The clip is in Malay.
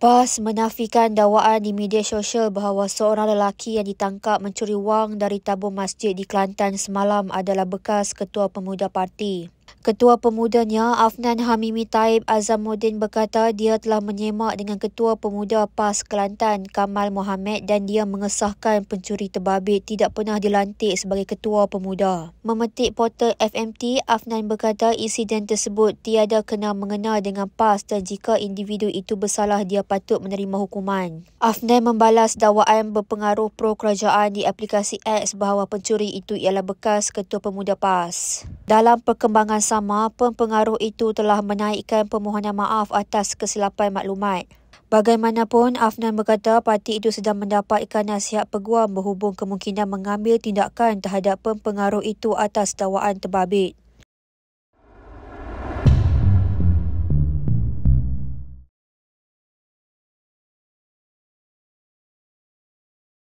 PAS menafikan dakwaan di media sosial bahawa seorang lelaki yang ditangkap mencuri wang dari tabung masjid di Kelantan semalam adalah bekas ketua pemuda parti. Ketua pemudanya, Afnan Hamimi Taib Azamuddin, berkata dia telah menyemak dengan ketua pemuda PAS Kelantan, Kamal Mohamed, dan dia mengesahkan pencuri terbabit tidak pernah dilantik sebagai ketua pemuda. Memetik portal FMT, Afnan berkata insiden tersebut tiada kena-mengena dengan PAS dan jika individu itu bersalah dia patut menerima hukuman. Afnan membalas dakwaan berpengaruh pro kerajaan di aplikasi X bahawa pencuri itu ialah bekas ketua pemuda PAS. Dalam perkembangan sama, pempengaruh itu telah menaikkan permohonan maaf atas kesilapan maklumat. Bagaimanapun, Afnan berkata parti itu sedang mendapatkan nasihat peguam berhubung kemungkinan mengambil tindakan terhadap pempengaruh itu atas dakwaan terbabit.